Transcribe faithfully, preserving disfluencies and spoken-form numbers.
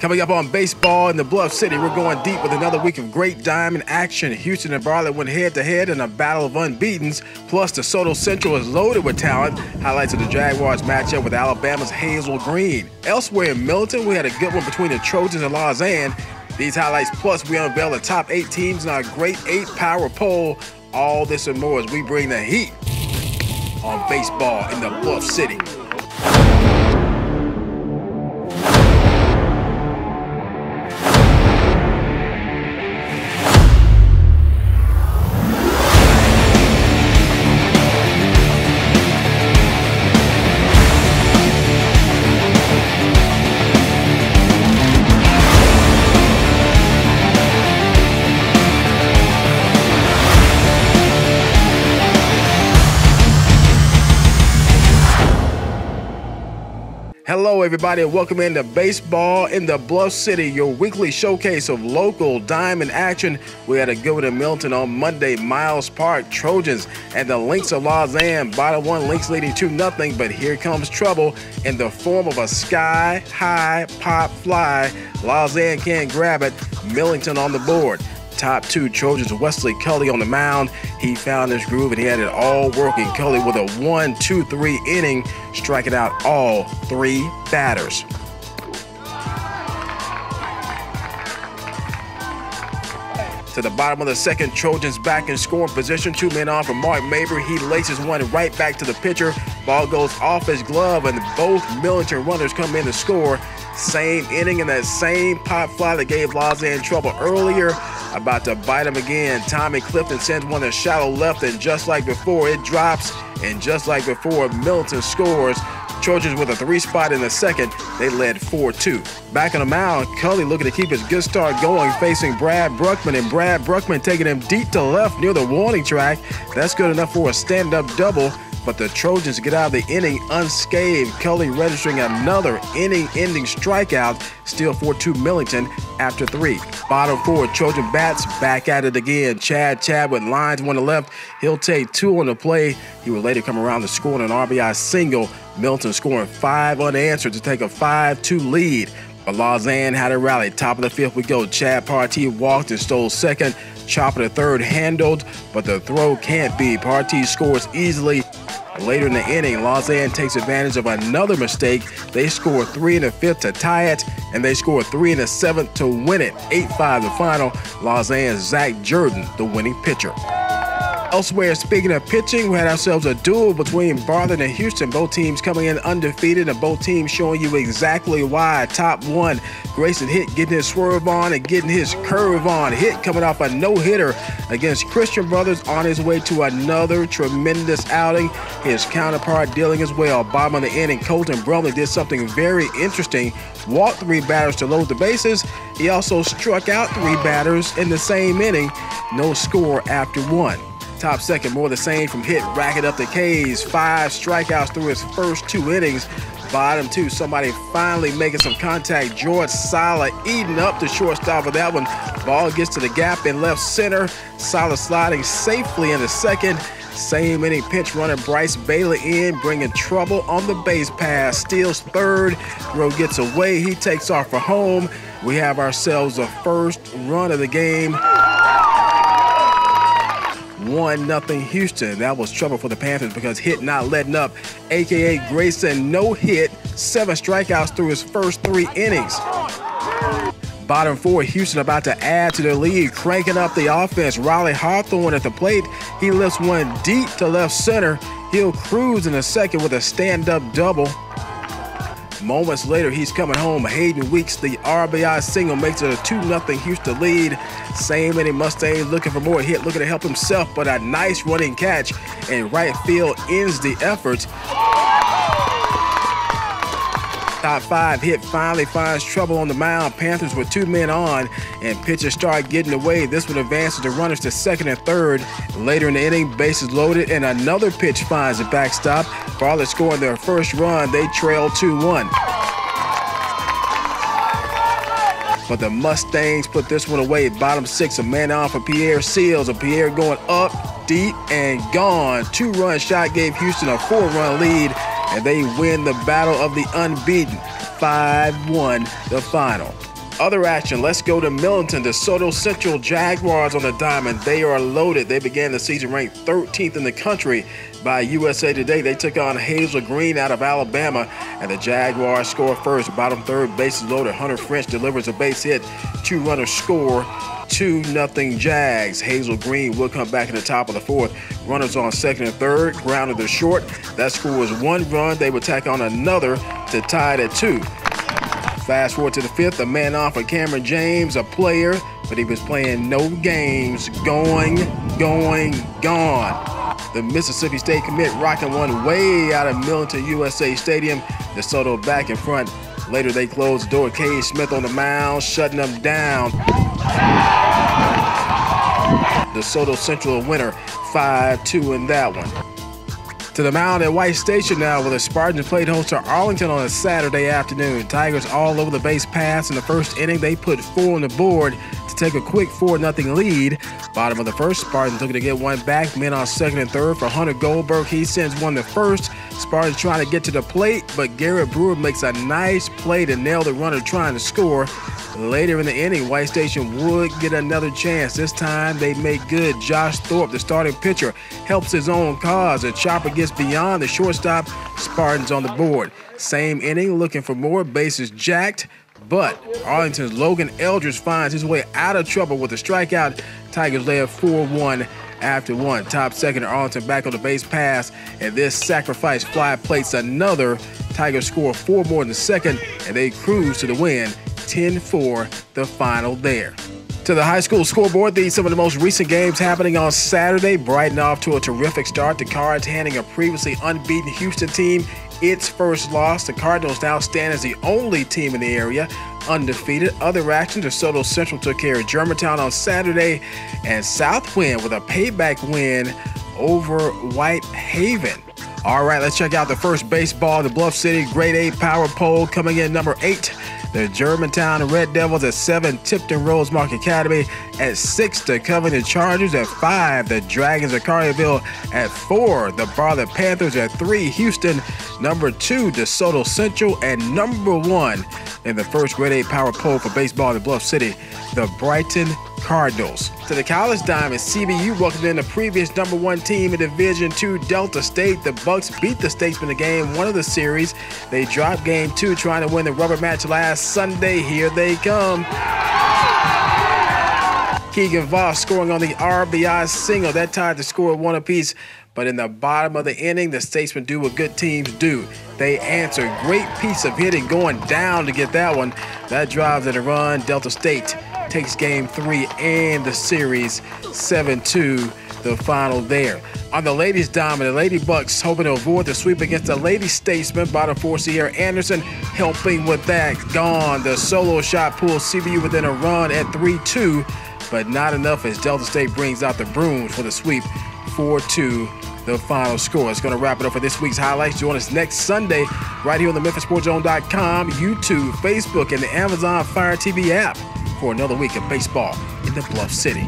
Coming up on baseball in the Bluff City, we're going deep with another week of great diamond action. Houston and Bartlett went head-to-head in a battle of unbeatens. Plus, DeSoto Central is loaded with talent. Highlights of the Jaguars matchup with Alabama's Hazel Green. Elsewhere in Millington, we had a good one between the Trojans and Lausanne. These highlights, plus we unveil the top eight teams in our Great Eight Power Poll. All this and more as we bring the heat on baseball in the Bluff City. Hello, everybody, and welcome into Baseball in the Bluff City, your weekly showcase of local diamond action. We had a good one in Millington on Monday. Miles Park, Trojans, and the Lynx of Lausanne. Bottom one, Lynx leading two nothing, but here comes trouble in the form of a sky-high pop fly. Lausanne can't grab it. Millington on the board. Top two Trojans, Wesley Culley on the mound. He found his groove and he had it all working. Culley with a one two three inning, striking out all three batters. To the bottom of the second, Trojans back in scoring position. Two men on from Mark Mabry. He laces one right back to the pitcher. Ball goes off his glove, and both Millington runners come in to score. Same inning and that same pop fly that gave Lausanne trouble earlier. About to bite him again. Tommy Clifton sends one to shallow left, and just like before, it drops. And just like before, Millington scores. Trojans with a three spot in the second. They led four two. Back on the mound, Culley looking to keep his good start going, facing Brad Bruckman, and Brad Bruckman taking him deep to left near the warning track. That's good enough for a stand-up double, but the Trojans get out of the inning unscathed. Culley registering another inning-ending strikeout, still four two Millington after three. Bottom four, Trojan bats back at it again. Chad Chadwick lines one to left. He'll take two on the play. He will later come around to score on an R B I single. Millington scoring five unanswered to take a five two lead. But Lausanne had a rally. Top of the fifth we go. Chad Partee walked and stole second. Chopper to third handled, but the throw can't be. Partee scores easily. Later in the inning, Lausanne takes advantage of another mistake. They score three in the fifth to tie it, and they score three in the seventh to win it. eight five the final. Lausanne's Zach Jordan, the winning pitcher. Elsewhere, speaking of pitching, we had ourselves a duel between Bartlett and Houston. Both teams coming in undefeated, and both teams showing you exactly why. Top one, Grayson Hitt getting his swerve on and getting his curve on. Hitt coming off a no-hitter against Christian Brothers on his way to another tremendous outing. His counterpart dealing as well. Bottom of the inning, Colton Brumley did something very interesting. Walked three batters to load the bases. He also struck out three batters in the same inning. No score after one. Top second, more the same from Hitt, racking up the K's. Five strikeouts through his first two innings. Bottom two, somebody finally making some contact. George Sala eating up the shortstop with that one. Ball gets to the gap in left center. Sala sliding safely in the second. Same inning, pinch runner Bryce Bailey in, bringing trouble on the base pass. Steals third. Rowe gets away. He takes off for home. We have ourselves a first run of the game. one nothing Houston. That was trouble for the Panthers because Hitt not letting up, a k a. Grayson no hit, seven strikeouts through his first three innings. Bottom four, Houston about to add to their lead, cranking up the offense. Riley Hawthorne at the plate. He lifts one deep to left center. He'll cruise in the second with a stand-up double. Moments later, he's coming home. Hayden Weeks, the R B I single, makes it a two nothing Houston lead. Same inning, Mustangs looking for more. Hitt looking to help himself, but a nice running catch, and right field ends the effort. Top five, Hitt finally finds trouble on the mound. Panthers with two men on, and pitchers start getting away. This one advances the runners to second and third. Later in the inning, bases loaded, and another pitch finds the backstop. Bartlett scoring their first run. They trail two one. But the Mustangs put this one away. Bottom six, a man on for Pierre Seals. A Pierre going up, deep, and gone. Two-run shot gave Houston a four-run lead, and they win the battle of the unbeaten, five one the final. Other action, let's go to Millington. DeSoto Central Jaguars on the diamond. They are loaded. They began the season ranked thirteenth in the country by U S A Today. They took on Hazel Green out of Alabama, and the Jaguars score first. Bottom third bases loaded. Hunter French delivers a base hit. Two runners score. two nothing Jags. Hazel Green will come back in the top of the fourth. Runners on second and third. Grounded to short. That score was one run. They would tack on another to tie it at two. Fast forward to the fifth, a man off of Cameron James, a player, but he was playing no games. Going, going, gone. The Mississippi State commit rocking one way out of Millington U S A Stadium. DeSoto back in front. Later they closed the door. Cade Smith on the mound, shutting them down. DeSoto Central winner, five two in that one. To the mound at White Station now, where the Spartans played host to Arlington on a Saturday afternoon. Tigers all over the base paths in the first inning. They put four on the board to take a quick four nothing lead. Bottom of the first, Spartans looking to get one back. Men on second and third for Hunter Goldberg. He sends one to first. Spartans trying to get to the plate, but Garrett Brewer makes a nice play to nail the runner trying to score. Later in the inning, White Station would get another chance. This time they make good. Josh Thorpe, the starting pitcher, helps his own cause. A chopper gets beyond the shortstop. Spartans on the board. Same inning, looking for more. Bases jacked, but Arlington's Logan Eldridge finds his way out of trouble with a strikeout. Tigers lay up four one after one. Top second, Arlington back on the base pass, and this sacrifice fly plates another. Tigers score four more in the second, and they cruise to the win. ten four the final there. To the high school scoreboard, these some of the most recent games happening on Saturday. Brighton off to a terrific start. The Cards handing a previously unbeaten Houston team its first loss. The Cardinals now stand as the only team in the area undefeated. Other action, DeSoto Central took care of Germantown on Saturday, and Southwind with a payback win over White Haven. All right, let's check out the first baseball. The Bluff City Grade A Power Pole coming in number eight. The Germantown Red Devils at seven, Tipton Rosemark Academy at six, the Covenant Chargers at five, the Dragons of Carniville at four, the Bartlett Panthers at three, Houston number two, DeSoto Central, and number one in the first Grade A Power Pole for baseball in Bluff City, the Brighton Cardinals. To the College Diamond, C B U welcomed in the previous number one team in Division two, Delta State. The Bucks beat the Statesmen in game one of the series. They dropped game two, trying to win the rubber match last Sunday. Here they come. Keegan Voss scoring on the R B I single. That tied the score at one apiece. But in the bottom of the inning, the Statesmen do what good teams do. They answer. Great piece of hitting going down to get that one. That drives at a run. Delta State takes game three and the series, seven two the final there. On the ladies' diamond, the Lady Bucks hoping to avoid the sweep against the Lady Statesmen. Bottom four, Sierra Anderson helping with that. Gone. The solo shot pulls C B U within a run at three two, but not enough as Delta State brings out the brooms for the sweep, four two the final score. It's going to wrap it up for this week's highlights. Join us next Sunday right here on the Memphis Sports Zone dot com, YouTube, Facebook, and the Amazon Fire T V app for another week of baseball in the Bluff City.